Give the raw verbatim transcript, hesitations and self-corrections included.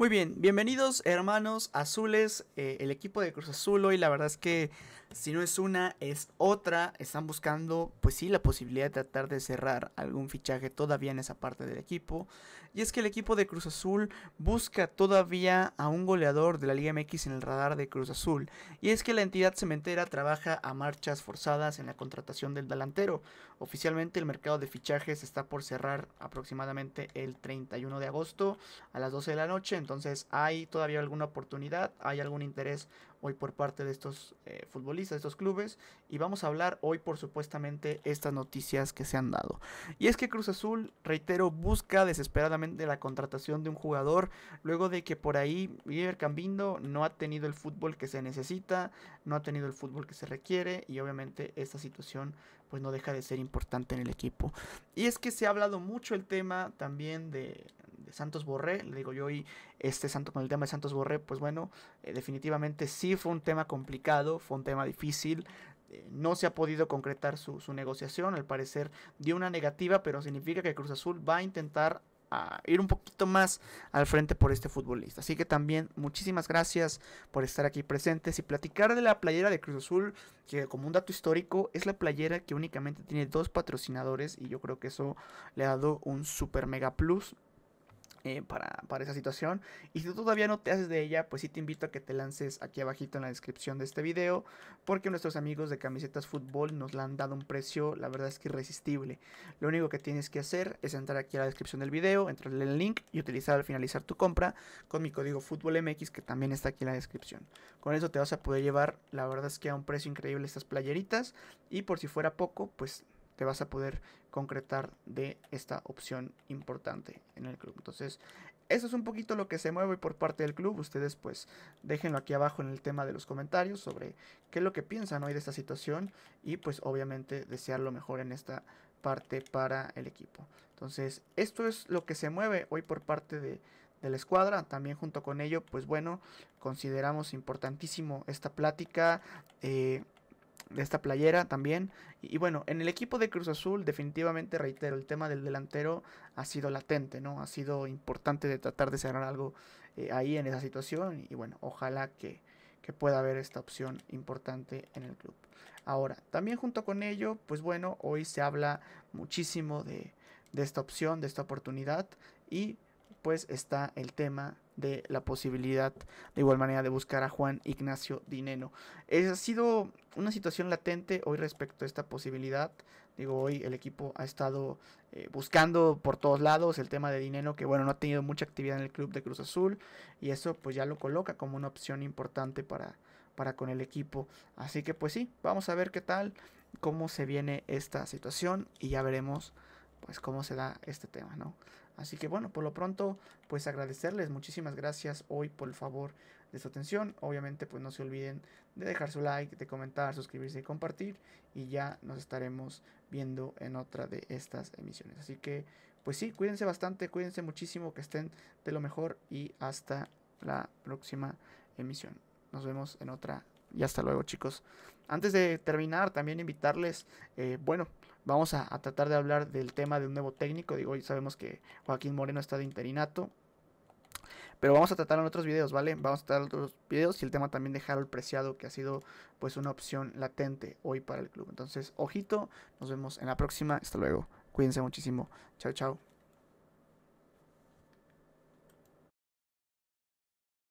Muy bien, bienvenidos hermanos azules, eh, el equipo de Cruz Azul hoy la verdad es que si no es una es otra, están buscando pues sí la posibilidad de tratar de cerrar algún fichaje todavía en esa parte del equipo, y es que el equipo de Cruz Azul busca todavía a un goleador de la Liga M X en el radar de Cruz Azul, y es que la entidad cementera trabaja a marchas forzadas en la contratación del delantero. Oficialmente el mercado de fichajes está por cerrar aproximadamente el treinta y uno de agosto a las doce de la noche, entonces hay todavía alguna oportunidad, hay algún interés hoy por parte de estos eh, futbolistas, de estos clubes, y vamos a hablar hoy por supuestamente estas noticias que se han dado. Y es que Cruz Azul, reitero, busca desesperadamente la contratación de un jugador, luego de que por ahí River Cambindo no ha tenido el fútbol que se necesita, no ha tenido el fútbol que se requiere, y obviamente esta situación pues no deja de ser importante en el equipo. Y es que se ha hablado mucho el tema también de, de Santos Borré, le digo yo, y este santo con el tema de Santos Borré, pues bueno, eh, definitivamente sí fue un tema complicado, fue un tema difícil. No se ha podido concretar su, su negociación, al parecer dio una negativa, pero significa que Cruz Azul va a intentar a ir un poquito más al frente por este futbolista. Así que también muchísimas gracias por estar aquí presentes y platicar de la playera de Cruz Azul, que como un dato histórico es la playera que únicamente tiene dos patrocinadores, y yo creo que eso le ha dado un super mega plus Eh, para, para esa situación. Y si tú todavía no te haces de ella, pues sí te invito a que te lances aquí abajito en la descripción de este video, porque nuestros amigos de Camisetas Fútbol nos la han dado un precio, la verdad es que irresistible. Lo único que tienes que hacer es entrar aquí a la descripción del video, entrarle el link y utilizar al finalizar tu compra con mi código FutbolMx, que también está aquí en la descripción. Con eso te vas a poder llevar, la verdad es que a un precio increíble, estas playeritas, y por si fuera poco, pues te vas a poder concretar de esta opción importante en el club. Entonces, eso es un poquito lo que se mueve por parte del club. Ustedes pues déjenlo aquí abajo en el tema de los comentarios sobre qué es lo que piensan hoy de esta situación, y pues obviamente desear lo mejor en esta parte para el equipo. Entonces, esto es lo que se mueve hoy por parte de, de la escuadra. También junto con ello, pues bueno, consideramos importantísimo esta plática eh, de esta playera también. Y, y bueno, en el equipo de Cruz Azul definitivamente, reitero, el tema del delantero ha sido latente, ¿no? Ha sido importante de tratar de cerrar algo eh, ahí en esa situación, y bueno, ojalá que, que pueda haber esta opción importante en el club. Ahora, también junto con ello, pues bueno, hoy se habla muchísimo de, de esta opción, de esta oportunidad, y pues está el tema de la posibilidad de igual manera de buscar a Juan Ignacio Dineno. Es, ha sido una situación latente hoy respecto a esta posibilidad. Digo, hoy el equipo ha estado eh, buscando por todos lados el tema de Dineno, que bueno, no ha tenido mucha actividad en el club de Cruz Azul, y eso pues ya lo coloca como una opción importante para, para con el equipo. Así que pues sí, vamos a ver qué tal, cómo se viene esta situación, y ya veremos pues cómo se da este tema, ¿no? Así que bueno, por lo pronto, pues agradecerles, muchísimas gracias hoy por el favor de su atención. Obviamente, pues no se olviden de dejar su like, de comentar, suscribirse y compartir. Y ya nos estaremos viendo en otra de estas emisiones. Así que, pues sí, cuídense bastante, cuídense muchísimo, que estén de lo mejor, y hasta la próxima emisión. Nos vemos en otra y hasta luego, chicos. Antes de terminar, también invitarles, eh, bueno, vamos a, a tratar de hablar del tema de un nuevo técnico. Digo, hoy sabemos que Joaquín Moreno está de interinato, pero vamos a tratar en otros videos, ¿vale? Vamos a tratar en otros videos, y el tema también de Harold Preciado, que ha sido pues una opción latente hoy para el club. Entonces, ojito, nos vemos en la próxima. Hasta luego, cuídense muchísimo. Chao, chao.